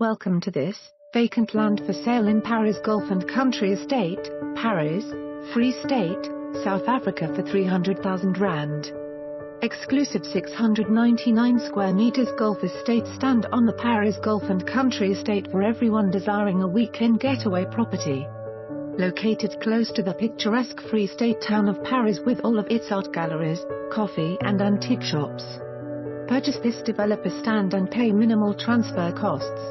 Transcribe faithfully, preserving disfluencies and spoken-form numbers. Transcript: Welcome to this vacant land for sale in Parys Golf and Country Estate, Parys, Free State, South Africa for three hundred thousand rand. Exclusive six hundred ninety-nine square meters golf estate stand on the Parys Golf and Country Estate for everyone desiring a weekend getaway property. Located close to the picturesque Free State town of Parys with all of its art galleries, coffee and antique shops. Purchase this developer stand and pay minimal transfer costs.